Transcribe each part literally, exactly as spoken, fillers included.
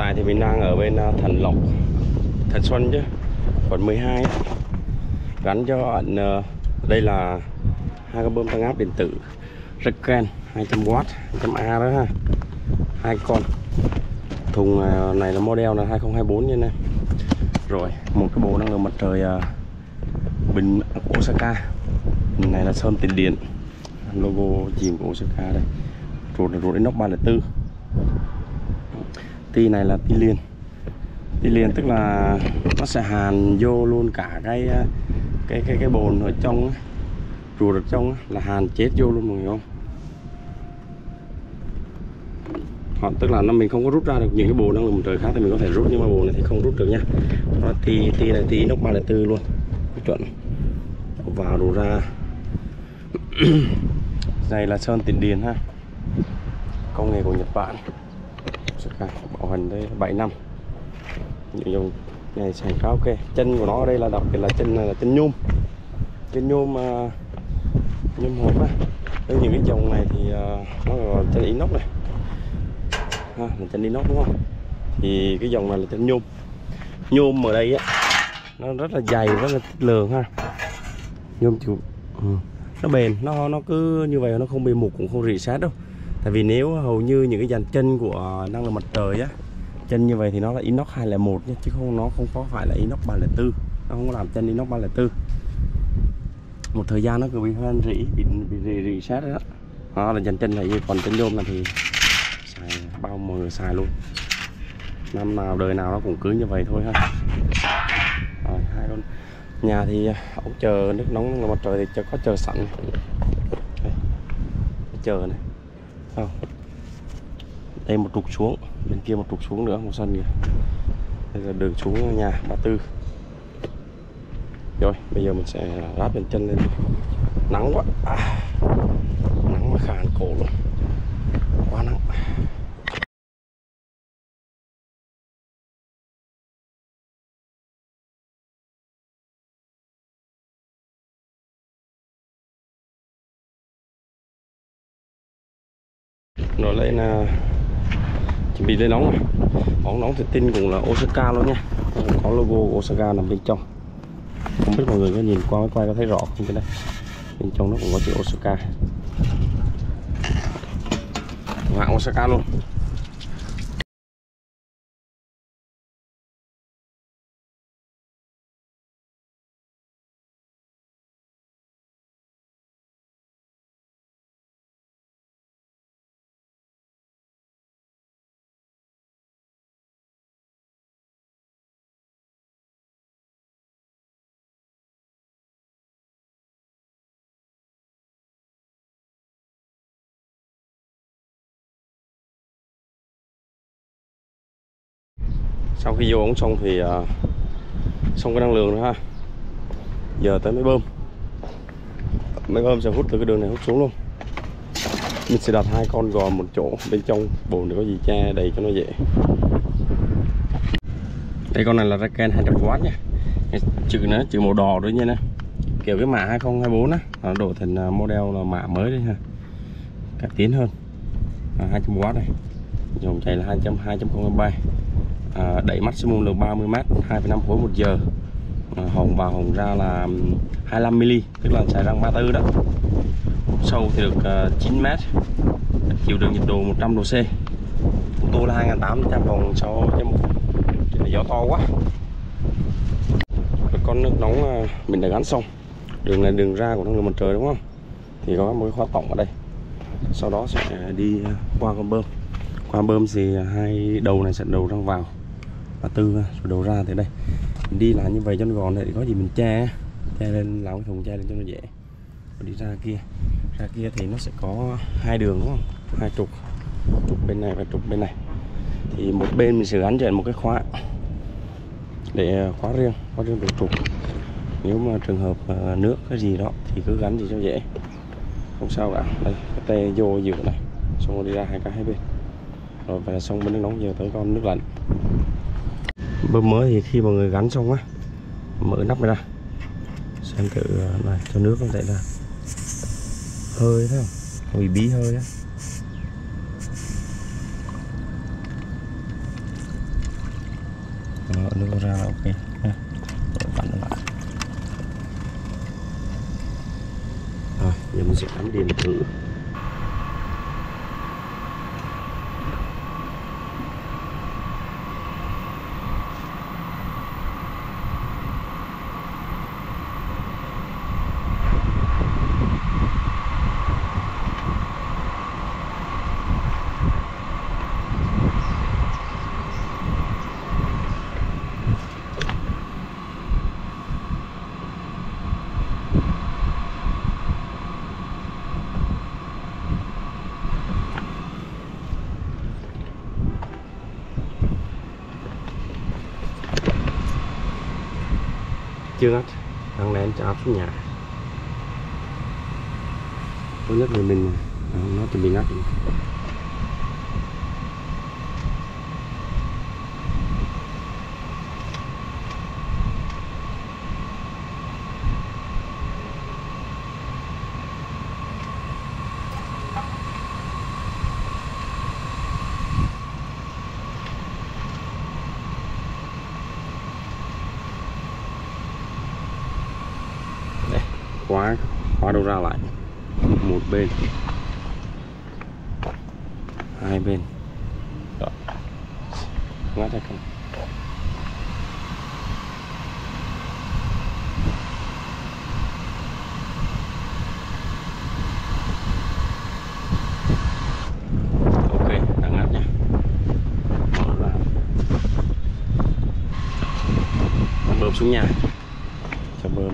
tại thì mình đang ở bên Thần Lộc, Thần Xuân chứ, quận mười hai, gắn cho ẩn đây là hai cái bơm tăng áp điện tử Rheken hai trăm oát, hai trăm A đó ha, hai con. Thùng này là model là hai không hai bốn như này. Rồi một cái bộ năng lượng mặt trời bình Osaka, mình này là sơn tiền điện, logo chìm của Osaka đây. Rồi rồi đến nóc ba lẻ tư. Ti này là ti liền, ti liền tức là nó sẽ hàn vô luôn cả cái cái cái cái bồn ở trong, ruột ở trong là hàn chết vô luôn mọi người không? Họ tức là nó mình không có rút ra được những cái bồn năng lượng mặt trời khác thì mình có thể rút, nhưng mà bồn này thì không rút được nha. Nó ti ti này ti nóc ba lẻ tư luôn, chuẩn. Vào đồ ra. Này là sơn tiền điện ha, công nghệ của Nhật Bản. Bảo hành đây bảy năm. Nhiều này sàn cao kê. Chân của nó ở đây là đặc biệt là chân này là chân nhôm, cái nhôm uh, nhôm hộp á. Với những cái dòng này thì uh, nó là chân inox này, ha, là chân inox đúng không? Thì cái dòng này là chân nhôm. Nhôm ở đây á, nó rất là dày, rất là chất lượng ha. Nhôm chịu, ừ. Nó bền, nó nó cứ như vậy nó không bị mục cũng không rỉ sét đâu. Tại vì nếu hầu như những cái dàn chân của năng lượng mặt trời á, chân như vậy thì nó là inox hai không một nhé, chứ không nó không có phải là inox ba lẻ tư, nó không có làm chân inox ba lẻ tư. Một thời gian nó cứ bị hoen rỉ, bị bị rỉ rỉ sét đó. Đó là dàn chân này, còn chân nhôm là thì xài bao mờ xài luôn. Năm nào đời nào nó cũng cứ như vậy thôi ha. Rồi hai con. Nhà thì ống chờ nước nóng năng lượng mặt trời thì có chờ sẵn. Đây. Chờ này. Không. Đây một trục xuống, bên kia một trục xuống nữa, một sân kìa. Đây là đường xuống nhà ba tư. Rồi bây giờ mình sẽ ráp lên chân lên. Nắng quá à, nắng mà khàn cổ luôn, quá nắng. Rồi lên là chuẩn bị lên nóng rồi. Ống nóng thì tin cũng là Osaka luôn nha, có logo của Osaka nằm bên trong. Không biết mọi người có nhìn qua máy quay có thấy rõ không, cái đây bên trong nó cũng có chữ Osaka, hãng Osaka luôn. Sau khi vô ống xong thì uh, xong cái năng lượng nữa ha. Giờ tới máy bơm. Máy bơm sẽ hút từ cái đường này hút xuống luôn. Mình sẽ đặt hai con gò một chỗ, bên trong bồn để có gì che đầy cho nó dễ. Đây con này là Rheken hai trăm oát nha. Cái chữ nó chữ màu đỏ đấy nha nè. Kiểu cái mã hai không hai bốn á, nó đổi thành model là mã mới đấy ha. Cải tiến hơn. À, hai trăm oát này. Dòng chạy là hai trăm hai không hai ba. À, đẩy maximum là ba mươi mét, hai phẩy năm khối một giờ. À, hồng vào hồng ra là hai mươi lăm mi-li-mét, tức là xài răng ba tư đó. Sâu thì được uh, chín mét, chịu đựng nhiệt độ một trăm độ C. Tôi là hai nghìn tám trăm vòng sau cho một gió to quá. Cái con nước nóng uh, mình đã gắn xong. Đường này đường ra của năng lượng mặt trời đúng không? Thì có một cái khóa tổng ở đây. Sau đó sẽ đi qua con bơm. Qua bơm thì hai đầu này sẽ đầu ra vào và tư rồi đầu ra thì đây mình đi là như vậy cho nó gọn, thì có gì mình che che lên, làm cái thùng che lên cho nó dễ. Rồi đi ra kia, ra kia thì nó sẽ có hai đường đúng không, hai trục, trục bên này và trục bên này. Thì một bên mình sẽ gắn cho một cái khóa để khóa riêng, khóa riêng được trục. Nếu mà trường hợp nước cái gì đó thì cứ gắn gì cho dễ, không sao cả. Đây cái tay vô giữa này, xong rồi đi ra hai cái hai bên. Rồi về xong bên nước nóng, giờ tới con nước lạnh. Bơm mới thì khi mọi người gắn xong á, mở nắp này ra xem thử này cho nước không, tại là hơi thế không, bị bí hơi á. mở lưu ra là ok ha. Rồi, rồi giờ mình sẽ cắm điện thử. Chưa hết, thằng này em cho áp xuống nhà. Có nhất người mình, nó thì mình ngắt. Khóa, khóa đầu ra lại một bên, hai bên đó, ngắt hay không? Ok, đã ngắt nha. Bơm xuống nhà, cho bơm.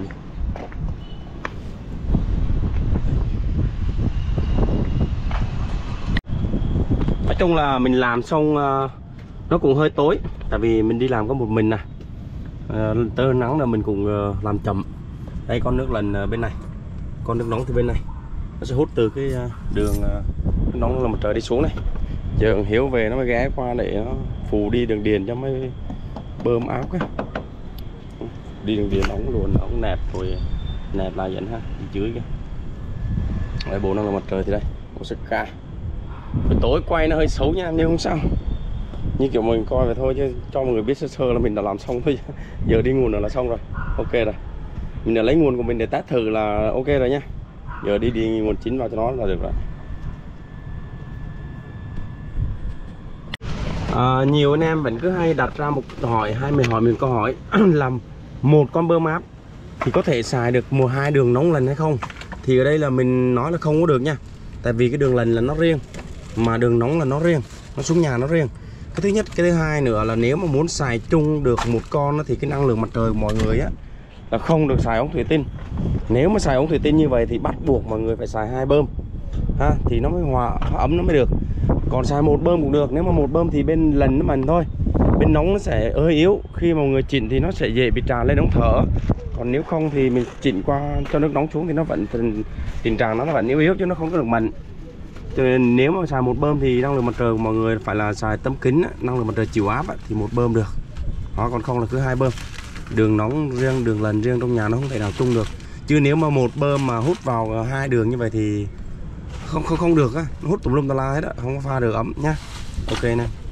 Nói chung là mình làm xong nó cũng hơi tối, tại vì mình đi làm có một mình nè, à, tơ nắng là mình cũng làm chậm. Đây con nước lần bên này, con nước nóng từ bên này, nó sẽ hút từ cái đường nước nóng là mặt trời đi xuống này. Giờ thằng Hiếu về nó mới ghé qua để nó phù đi đường điền cho mới bơm áo cái. Đi đường điền nóng luôn, nóng nẹp rồi nẹp lại dẫn ha, đi dưới kia. Đây bộ năng là mặt trời thì đây, Osaka. Buổi tối quay nó hơi xấu nha, nhưng không sao, như kiểu mình coi vậy thôi chứ cho mọi người biết sơ sơ là mình đã làm xong thôi. Giờ đi nguồn là xong rồi, ok rồi, mình đã lấy nguồn của mình để test thử là ok rồi nha. Giờ đi đi nguồn chính vào cho nó là được rồi. À, nhiều anh em vẫn cứ hay đặt ra một hỏi hai mình hỏi mình câu hỏi là một con bơm áp thì có thể xài được mùa hai đường nóng lần hay không, thì ở đây là mình nói là không có được nha, tại vì cái đường lần là nó riêng, mà đường nóng là nó riêng, nó xuống nhà nó riêng. Cái thứ nhất, cái thứ hai nữa là nếu mà muốn xài chung được một con thì cái năng lượng mặt trời của mọi người á là không được xài ống thủy tinh. Nếu mà xài ống thủy tinh như vậy thì bắt buộc mọi người phải xài hai bơm ha, thì nó mới hòa ấm nó mới được. Còn xài một bơm cũng được, nếu mà một bơm thì bên lần nó mần thôi, bên nóng nó sẽ hơi yếu, khi mà mọi người chỉnh thì nó sẽ dễ bị tràn lên ống thở. Còn nếu không thì mình chỉnh qua cho nước nóng xuống thì nó vẫn tình trạng nó vẫn yếu yếu chứ nó không có được mạnh. Cho nên nếu mà xài một bơm thì năng lượng mặt trời của mọi người phải là xài tấm kính, năng lượng mặt trời chịu áp thì một bơm được. Đó, còn không là cứ hai bơm. Đường nóng riêng, đường lần riêng trong nhà nó không thể nào chung được. Chứ nếu mà một bơm mà hút vào hai đường như vậy thì không không không được á, hút tùm lum tà la hết á, không có pha được ấm nhá. Ok nè.